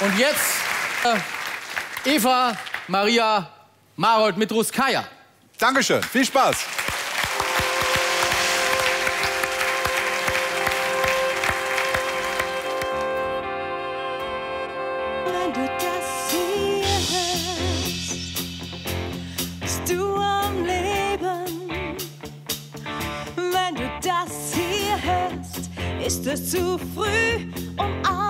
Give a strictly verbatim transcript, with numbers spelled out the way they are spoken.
Und jetzt äh, Eva Maria Marold mit Russkaja. Dankeschön, viel Spaß. Wenn du das siehst, bist du am Leben. Wenn du das siehst, ist es zu früh, um